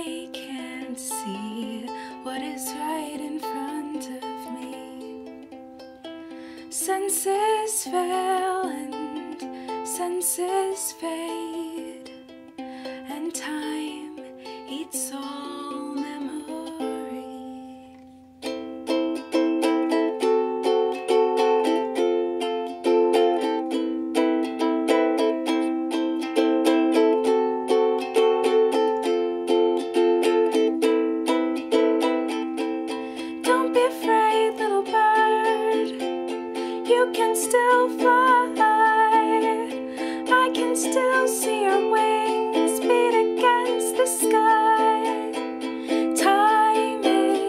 I can't see what is right in front of me. Senses fail and senses fade, and time eats all memory. You can still fly, I can still see your wings beat against the sky. Time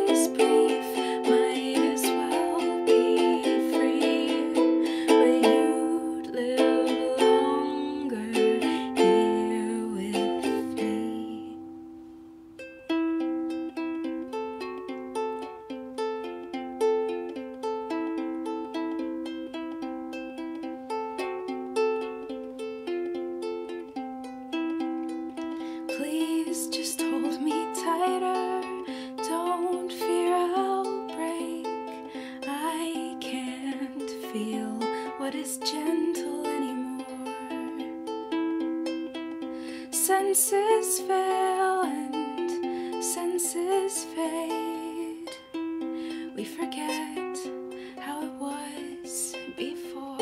is brief, might as well be free, but you'd live longer here with me. Just hold me tighter, don't fear I'll break. I can't feel what is gentle anymore. Senses fail and senses fade. We forget how it was before.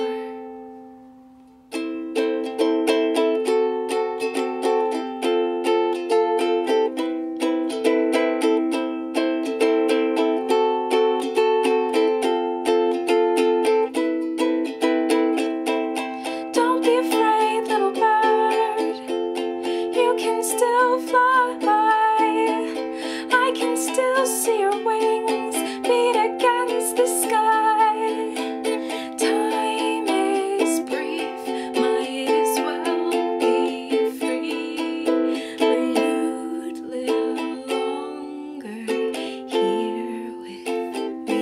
See your wings beat against the sky. Time is brief, might as well be free, but you'd live longer here with me.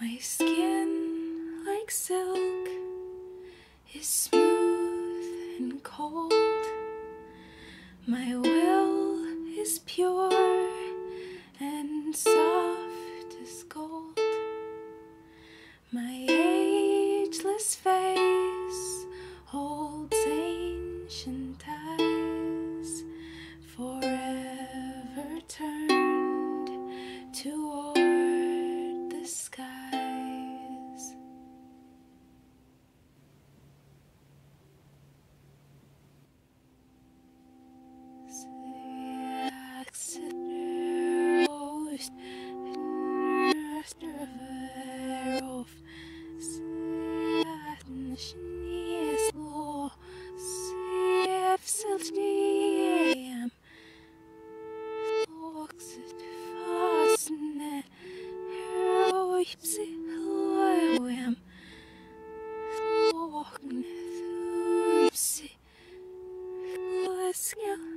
My skin, like silk, is smooth and cold. My will is pure and soft as gold. My ageless face holds ancient eyes, forever turned toward the sky. Yeah.